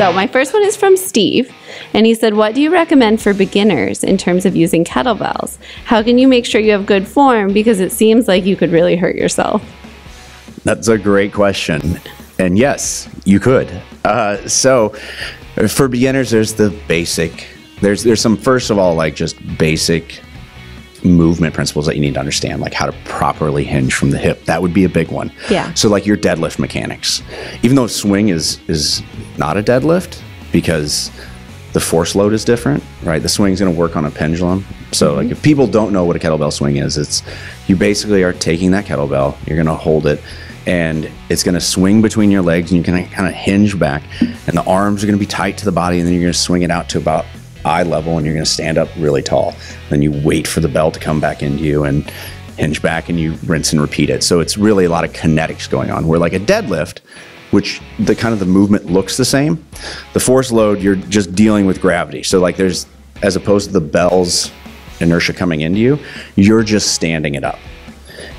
So my first one is from Steve, and he said, what do you recommend for beginners in terms of using kettlebells? How can you make sure you have good form, because it seems like you could really hurt yourself? That's a great question. And yes, you could. So for beginners, there's the basic, there's some, first of all, like just basic movement principles that you need to understand, like how to properly hinge from the hip. That would be a big one. Yeah. So like your deadlift mechanics, even though swing is not a deadlift because the force load is different, right? The swing's going to work on a pendulum. So like if people don't know what a kettlebell swing is, it's you basically are taking that kettlebell, you're going to hold it, and it's going to swing between your legs, and you can kind of hinge back, and the arms are going to be tight to the body, and then you're going to swing it out to about eye level, and you're going to stand up really tall. Then you wait for the bell to come back into you and hinge back, and you rinse and repeat it. So it's really a lot of kinetics going on, where like a deadlift, which the kind of the movement looks the same, the force load, you're just dealing with gravity. So like there's, as opposed to the bell's inertia coming into you, you're just standing it up.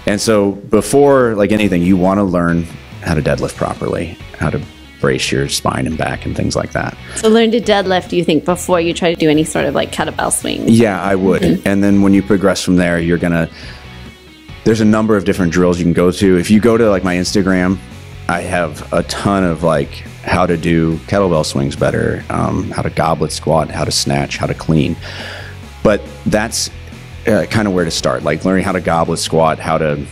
And so before like anything, you want to learn how to deadlift properly, how to brace your spine and back and things like that. So learn to deadlift, do you think, before you try to do any sort of like kettlebell swing? Yeah, I would. And then when you progress from there, you're gonna, there's a number of different drills you can go to. If you go to like my Instagram, I have a ton of like how to do kettlebell swings better, how to goblet squat, how to snatch, how to clean. But that's kind of where to start, like learning how to goblet squat, how to,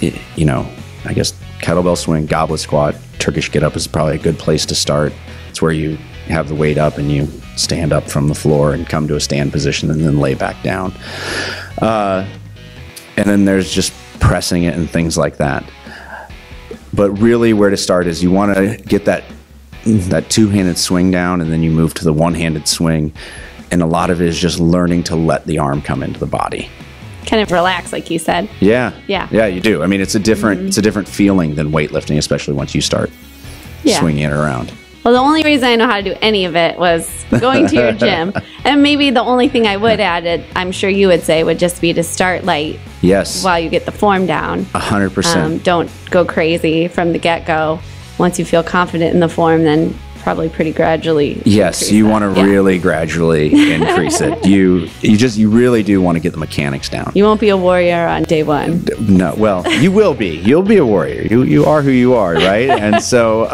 you know, I guess kettlebell swing, goblet squat, Turkish get up is probably a good place to start. It's where you have the weight up and you stand up from the floor and come to a stand position and then lay back down. And then there's just pressing it and things like that. But really where to start is you want to get that two-handed swing down, and then you move to the one-handed swing. And a lot of it is just learning to let the arm come into the body. Kind of relax, like you said. Yeah. Yeah. Yeah, you do. I mean, it's a different it's a different feeling than weightlifting, especially once you start swinging it around. Well, the only reason I know how to do any of it was going to your gym. And maybe the only thing I would add, I'm sure you would say, would just be to start light. Yes. While you get the form down. 100%. Don't go crazy from the get-go. Once you feel confident in the form, then probably pretty gradually. Yes, you want to really gradually increase it. You really do want to get the mechanics down. You won't be a warrior on day one. No, well, you will be. You'll be a warrior. You are who you are, right? And so,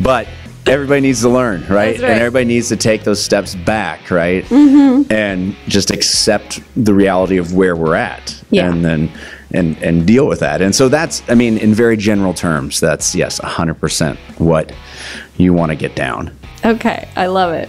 but everybody needs to learn, right? That's right. And everybody needs to take those steps back, right? And just accept the reality of where we're at, and then and deal with that. And so that's, I mean, in very general terms, that's yes, 100% what you want to get down. Okay, I love it.